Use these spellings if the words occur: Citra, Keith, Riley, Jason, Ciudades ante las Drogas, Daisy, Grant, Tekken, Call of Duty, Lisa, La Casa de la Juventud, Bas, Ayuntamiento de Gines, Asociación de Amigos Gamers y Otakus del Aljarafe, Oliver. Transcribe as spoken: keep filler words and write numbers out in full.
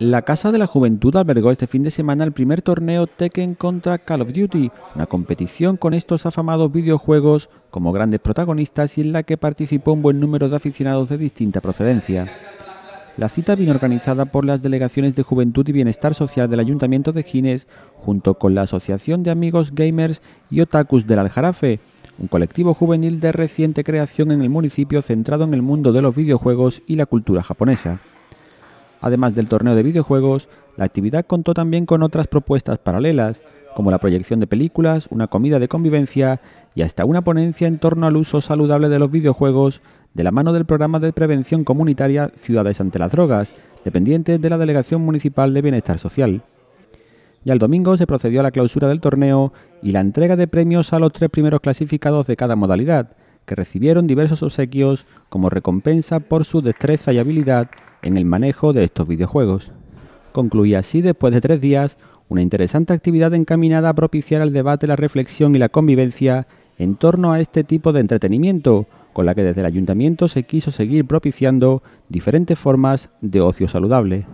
La Casa de la Juventud albergó este fin de semana el primer torneo Tekken contra Call of Duty, una competición con estos afamados videojuegos como grandes protagonistas y en la que participó un buen número de aficionados de distinta procedencia. La cita vino organizada por las Delegaciones de Juventud y Bienestar Social del Ayuntamiento de Gines, junto con la Asociación de Amigos Gamers y Otakus del Aljarafe, un colectivo juvenil de reciente creación en el municipio centrado en el mundo de los videojuegos y la cultura japonesa. Además del torneo de videojuegos, la actividad contó también con otras propuestas paralelas, como la proyección de películas, una comida de convivencia y hasta una ponencia en torno al uso saludable de los videojuegos, de la mano del programa de prevención comunitaria Ciudades ante las Drogas, dependiente de la Delegación Municipal de Bienestar Social. Y al domingo se procedió a la clausura del torneo y la entrega de premios a los tres primeros clasificados de cada modalidad, que recibieron diversos obsequios como recompensa por su destreza y habilidad en el manejo de estos videojuegos. Concluía así, después de tres días, una interesante actividad encaminada a propiciar el debate, la reflexión y la convivencia en torno a este tipo de entretenimiento, con la que desde el Ayuntamiento se quiso seguir propiciando diferentes formas de ocio saludable.